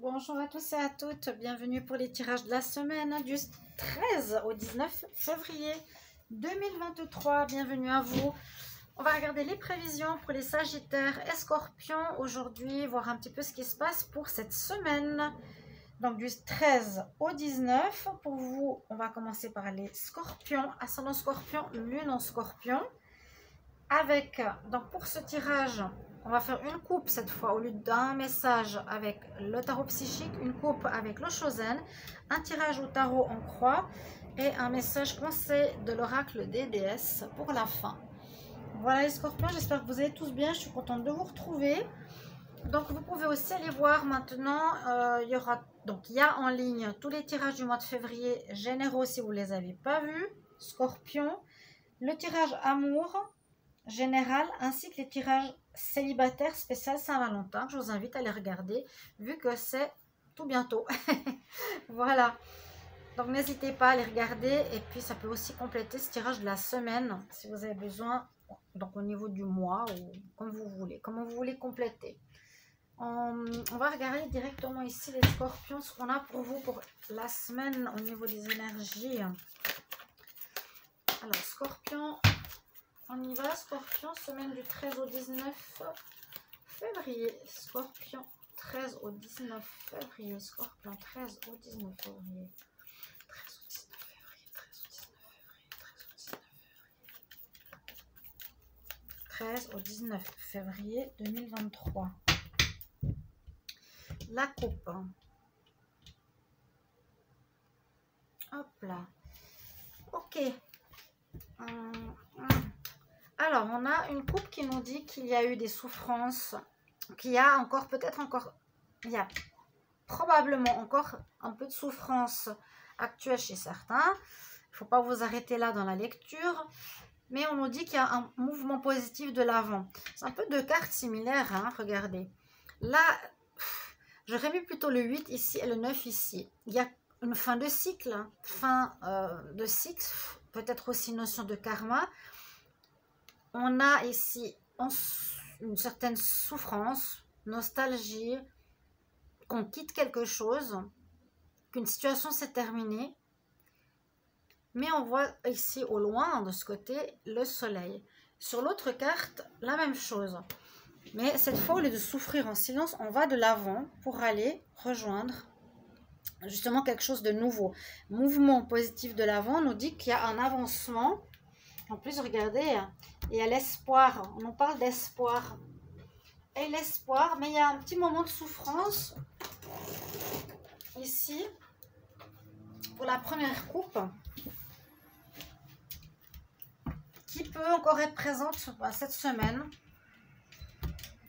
Bonjour à tous et à toutes, bienvenue pour les tirages de la semaine du 13 au 19 février 2023, bienvenue à vous. On va regarder les prévisions pour les Sagittaires et Scorpions aujourd'hui, voir un petit peu ce qui se passe pour cette semaine. Donc du 13 au 19, pour vous, on va commencer par les Scorpions, Ascendant Scorpion, Lune en Scorpion. Avec, donc pour ce tirage, on va faire une coupe cette fois, au lieu d'un message avec le tarot psychique, une coupe avec le Chosen, un tirage au tarot en croix et un message conseil de l'oracle des déesses pour la fin. Voilà les Scorpions, j'espère que vous allez tous bien, je suis contente de vous retrouver. Donc vous pouvez aussi aller voir maintenant, il y a en ligne tous les tirages du mois de février généraux si vous ne les avez pas vus, Scorpion, le tirage amour général ainsi que les tirages célibataires spécial Saint-Valentin. Je vous invite à les regarder vu que c'est tout bientôt. Voilà, donc n'hésitez pas à les regarder et puis ça peut aussi compléter ce tirage de la semaine si vous avez besoin, donc au niveau du mois ou comme vous voulez, comment vous voulez compléter. On va regarder directement ici les Scorpions, ce qu'on a pour vous pour la semaine au niveau des énergies. Alors Scorpion, on y va, Scorpion, semaine du 13 au 19 février. Scorpion, 13 au 19 février. Scorpion, 13 au 19 février. 13 au 19 février, 13 au 19 février, 13 au 19 février. 13 au 19 février 2023. La coupe. Hop là. Ok. Alors, on a une coupe qui nous dit qu'il y a eu des souffrances, qu'il y a encore, peut-être encore, il y a probablement encore un peu de souffrance actuelle chez certains. Il ne faut pas vous arrêter là dans la lecture. Mais on nous dit qu'il y a un mouvement positif de l'avant. C'est un peu deux cartes similaires, hein, regardez. Là, j'aurais mis plutôt le 8 ici et le 9 ici. Il y a une fin de cycle, hein, fin de cycle, peut-être aussi une notion de karma. On a ici une certaine souffrance, nostalgie, qu'on quitte quelque chose, qu'une situation s'est terminée. Mais on voit ici au loin, de ce côté, le soleil. Sur l'autre carte, la même chose. Mais cette fois, au lieu de souffrir en silence, on va de l'avant pour aller rejoindre justement quelque chose de nouveau. Mouvement positif de l'avant nous dit qu'il y a un avancement. En plus, regardez, il y a l'espoir, on en parle d'espoir. Et l'espoir, mais il y a un petit moment de souffrance, ici, pour la première coupe, qui peut encore être présente cette semaine.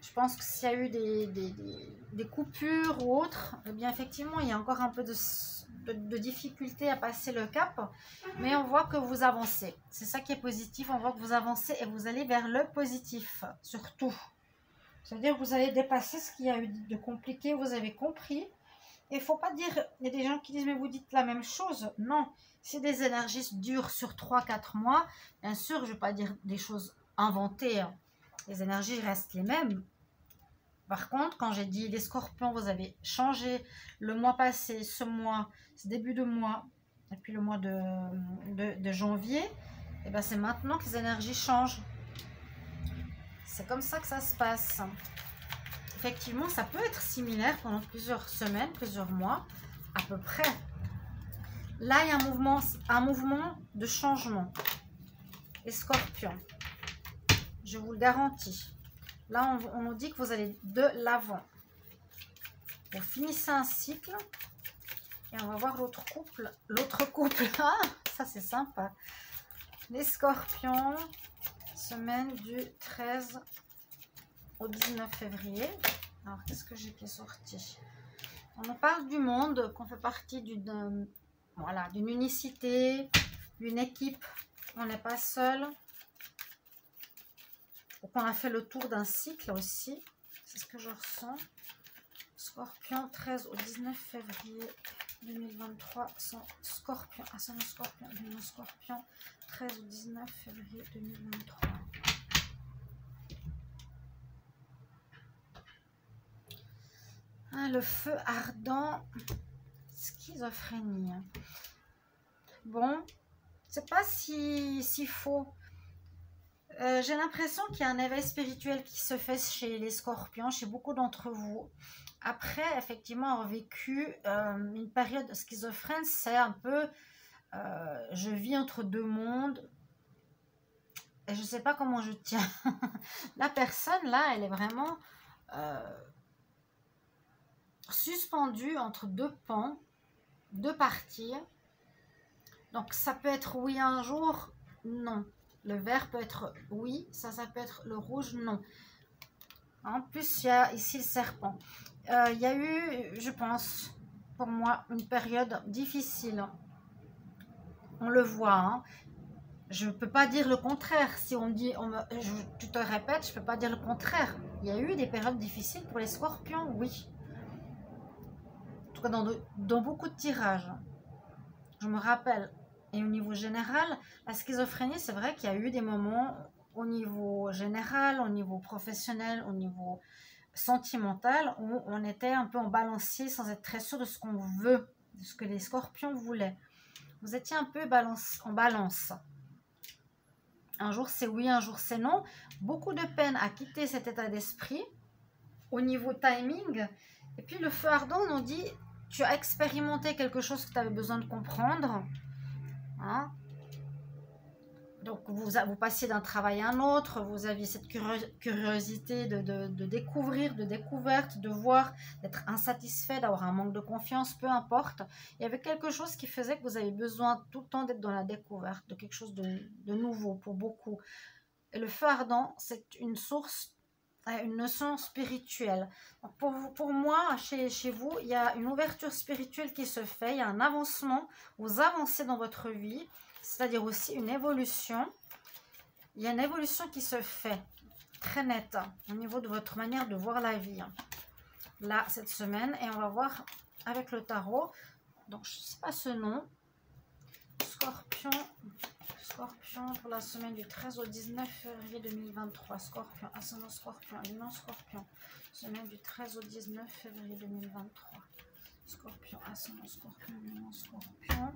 Je pense que s'il y a eu des coupures ou autres, eh bien effectivement, il y a encore un peu de difficulté à passer le cap, mais on voit que vous avancez, c'est ça qui est positif, on voit que vous avancez et vous allez vers le positif, surtout, c'est-à-dire que vous allez dépasser ce qu'il y a eu de compliqué, vous avez compris, et il ne faut pas dire, il y a des gens qui disent mais vous dites la même chose, non, si des énergies durent sur 3-4 mois, bien sûr je ne vais pas dire des choses inventées, les énergies restent les mêmes. Par contre, quand j'ai dit les Scorpions, vous avez changé le mois passé, ce mois, ce début de mois, et puis le mois de janvier, et bien c'est maintenant que les énergies changent. C'est comme ça que ça se passe. Effectivement, ça peut être similaire pendant plusieurs semaines, plusieurs mois, à peu près. Là, il y a un mouvement de changement. Les Scorpions, je vous le garantis. Là, on nous dit que vous allez de l'avant. Vous finissez un cycle. Et on va voir l'autre couple. L'autre couple, ah, ça c'est sympa. Les Scorpions, semaine du 13 au 19 février. Alors, qu'est-ce que j'ai qui est sorti? On nous parle du monde, qu'on fait partie d'une d'une unicité, d'une équipe. On n'est pas seul. Donc on a fait le tour d'un cycle aussi, c'est ce que je ressens. Scorpion, 13 au 19 février 2023, Scorpion, Ascendant Scorpion, Lune Scorpion, 13 au 19 février 2023. Ah, le feu ardent, schizophrénie. Bon, c'est pas si faux. J'ai l'impression qu'il y a un éveil spirituel qui se fait chez les scorpions, chez beaucoup d'entre vous. Après, effectivement, avoir vécu une période schizophrène, c'est un peu... je vis entre deux mondes et je ne sais pas comment je tiens. La personne, là, elle est vraiment suspendue entre deux pans, deux parties. Donc, ça peut être oui un jour, non. Le vert peut être oui, ça peut être le rouge, non. En plus, il y a ici le serpent. Il y a eu, je pense, pour moi, une période difficile. On le voit. Hein. Je ne peux pas dire le contraire. Si on me dit, tu te répètes, je ne peux pas dire le contraire. Il y a eu des périodes difficiles pour les scorpions, oui. En tout cas, dans beaucoup de tirages. Je me rappelle. Et au niveau général, la schizophrénie, c'est vrai qu'il y a eu des moments au niveau général, au niveau professionnel, au niveau sentimental, où on était un peu en balancier sans être très sûr de ce qu'on veut, de ce que les scorpions voulaient. Vous étiez un peu en balance. Un jour c'est oui, un jour c'est non. Beaucoup de peine à quitter cet état d'esprit au niveau timing. Et puis le feu ardent nous dit, tu as expérimenté quelque chose que tu avais besoin de comprendre. Hein? Donc vous passiez d'un travail à un autre, vous aviez cette curiosité de découvrir, de découverte, de voir, d'être insatisfait, d'avoir un manque de confiance, peu importe. Il y avait quelque chose qui faisait que vous aviez besoin tout le temps d'être dans la découverte, de quelque chose de nouveau pour beaucoup. Et le feu ardent, c'est une source, une notion spirituelle. Donc pour moi, chez vous, il y a une ouverture spirituelle qui se fait, il y a un avancement, vous avancez dans votre vie, c'est-à-dire aussi une évolution. Il y a une évolution qui se fait, très nette, hein, au niveau de votre manière de voir la vie. Là, cette semaine, et on va voir avec le tarot, donc je ne sais pas ce nom, Scorpion pour la semaine du 13 au 19 février 2023. Scorpion, ascendant Scorpion, luminant Scorpion. Semaine du 13 au 19 février 2023. Scorpion, ascendant Scorpion, luminant Scorpion.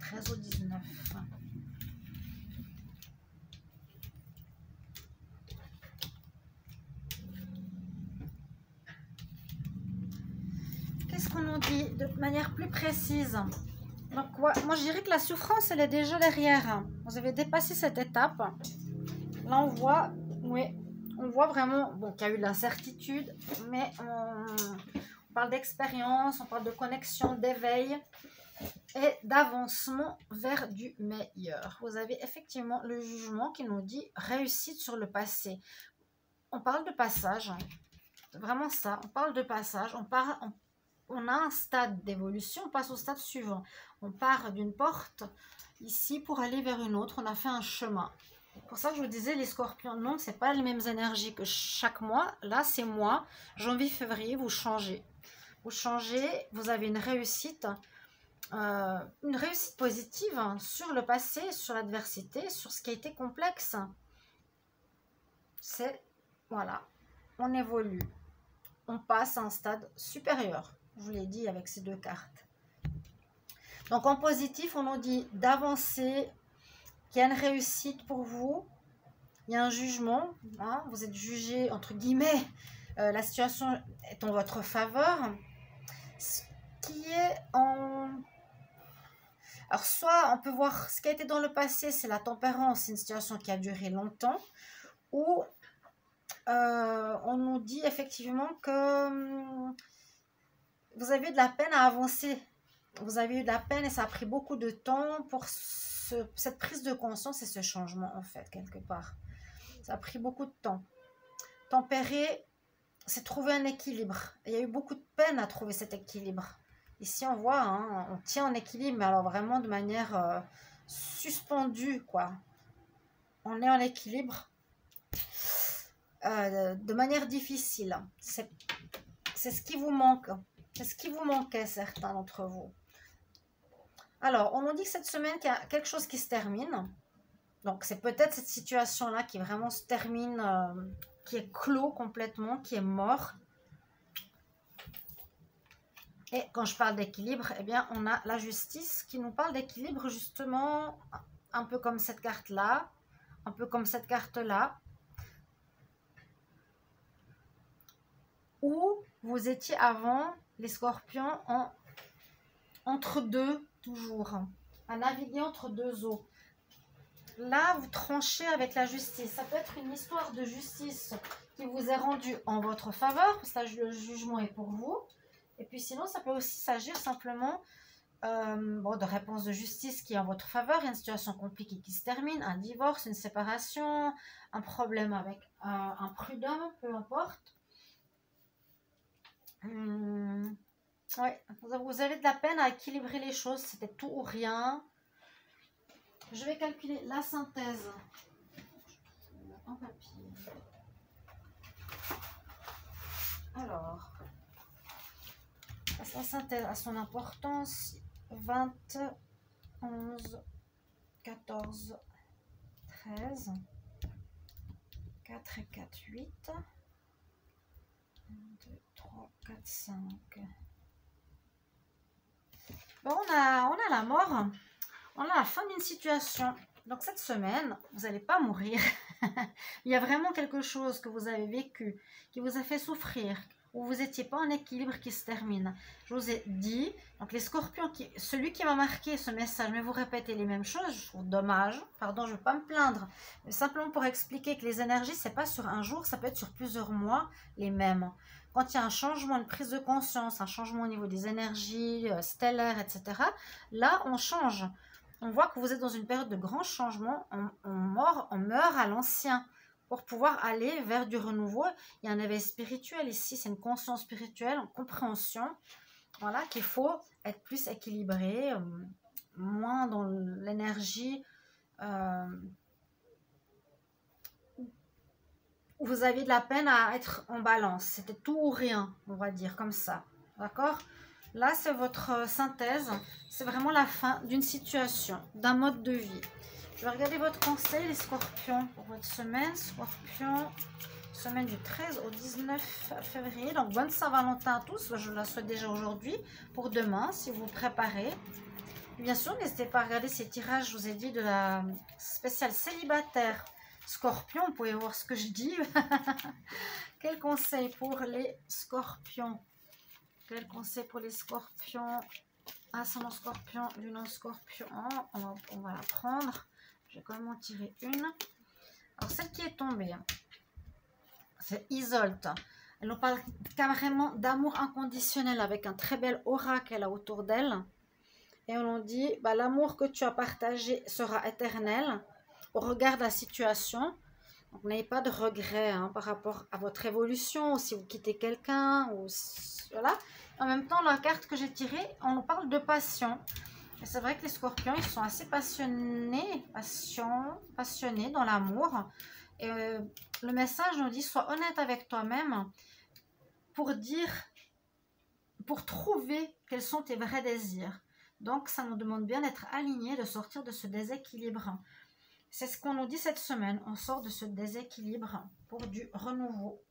13 au 19. Qu'est-ce qu'on en dit de manière plus précise ? Donc, ouais, moi je dirais que la souffrance elle est déjà derrière. Vous avez dépassé cette étape. Là on voit, oui, on voit vraiment bon, qu'il y a eu de l'incertitude, mais on parle d'expérience, on parle de connexion, d'éveil et d'avancement vers du meilleur. Vous avez effectivement le jugement qui nous dit réussite sur le passé. On parle de passage, vraiment ça, on parle de passage, on a un stade d'évolution, on passe au stade suivant. On part d'une porte ici pour aller vers une autre, on a fait un chemin. Pour ça que je vous disais, les scorpions, non, ce n'est pas les mêmes énergies que chaque mois. Là, c'est mois, janvier, février, vous changez. Vous changez, vous avez une réussite positive sur le passé, sur l'adversité, sur ce qui a été complexe. C'est, voilà, on évolue. On passe à un stade supérieur. Je vous l'ai dit avec ces deux cartes. Donc en positif, on nous dit d'avancer, qu'il y a une réussite pour vous, il y a un jugement, hein, vous êtes jugé entre guillemets, la situation est en votre faveur. Ce qui est en... Alors soit on peut voir ce qui a été dans le passé, c'est la tempérance, c'est une situation qui a duré longtemps, ou on nous dit effectivement que... Vous avez eu de la peine à avancer, vous avez eu de la peine et ça a pris beaucoup de temps pour cette prise de conscience et ce changement en fait, quelque part. Ça a pris beaucoup de temps. Tempérer, c'est trouver un équilibre. Il y a eu beaucoup de peine à trouver cet équilibre. Ici on voit, hein, on tient en équilibre, mais alors vraiment de manière suspendue, quoi. On est en équilibre de manière difficile. C'est ce qui vous manque. C'est ce qui vous manquait, certains d'entre vous. Alors, on nous dit que cette semaine, qu'il y a quelque chose qui se termine. Donc, c'est peut-être cette situation-là qui vraiment se termine, qui est clos complètement, qui est mort. Et quand je parle d'équilibre, eh bien, on a la justice qui nous parle d'équilibre justement, un peu comme cette carte-là, un peu comme cette carte-là, où vous étiez avant, les scorpions, entre deux, toujours, à naviguer entre deux eaux. Là, vous tranchez avec la justice. Ça peut être une histoire de justice qui vous est rendue en votre faveur, parce que le jugement est pour vous. Et puis sinon, ça peut aussi s'agir simplement de réponse de justice qui est en votre faveur. Il y a une situation compliquée qui se termine, un divorce, une séparation, un problème avec un prud'homme, peu importe. Ouais. Vous avez de la peine à équilibrer les choses, c'était tout ou rien. Je vais calculer la synthèse en papier. Alors... la synthèse a son importance. 20, 11, 14, 13, 4 et 4, 8, 1, 2, 3, 4, 5. Bon, on a la mort, on a la fin d'une situation. Donc cette semaine, vous n'allez pas mourir. Il y a vraiment quelque chose que vous avez vécu, qui vous a fait souffrir, où vous n'étiez pas en équilibre qui se termine. Je vous ai dit, donc les scorpions, celui qui m'a marqué ce message, mais vous répétez les mêmes choses, je trouve dommage, pardon, je ne veux pas me plaindre, mais simplement pour expliquer que les énergies, ce n'est pas sur un jour, ça peut être sur plusieurs mois, les mêmes. Quand il y a un changement, une prise de conscience, un changement au niveau des énergies, stellaires, etc., là, on change. On voit que vous êtes dans une période de grands changements, on meurt à l'ancien, pour pouvoir aller vers du renouveau. Il y a un éveil spirituel ici, c'est une conscience spirituelle, une compréhension, voilà, qu'il faut être plus équilibré, moins dans l'énergie où vous avez de la peine à être en balance. C'était tout ou rien, on va dire, comme ça, d'accord? Là, c'est votre synthèse, c'est vraiment la fin d'une situation, d'un mode de vie. Je vais regarder votre conseil, les scorpions, pour votre semaine. Scorpion, semaine du 13 au 19 février. Donc, bonne Saint-Valentin à tous. Je la souhaite déjà aujourd'hui. Pour demain, si vous vous préparez. Et bien sûr, n'hésitez pas à regarder ces tirages, je vous ai dit, de la spéciale célibataire scorpion. Vous pouvez voir ce que je dis. Quel conseil pour les scorpions? Quel conseil pour les scorpions? Ascendant scorpion, lune en scorpion. On va la prendre. Je vais quand même en tirer une. Alors, celle qui est tombée, c'est Isolde. Elle nous parle carrément d'amour inconditionnel avec un très bel aura qu'elle a autour d'elle. Et on nous dit, bah, l'amour que tu as partagé sera éternel au regard de la situation. Donc, n'ayez pas de regrets par rapport à votre évolution, ou si vous quittez quelqu'un, ou voilà. En même temps, la carte que j'ai tirée, on nous parle de passion. Et c'est vrai que les scorpions, ils sont assez passionnés dans l'amour. Et le message nous dit, sois honnête avec toi-même pour trouver quels sont tes vrais désirs. Donc, ça nous demande bien d'être alignés, de sortir de ce déséquilibre. C'est ce qu'on nous dit cette semaine. On sort de ce déséquilibre pour du renouveau.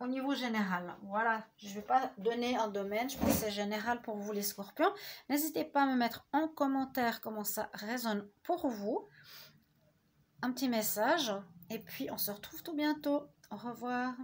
Au niveau général, voilà, je ne vais pas donner un domaine, je pense que c'est général pour vous les scorpions. N'hésitez pas à me mettre en commentaire comment ça résonne pour vous. Un petit message, et puis on se retrouve tout bientôt. Au revoir.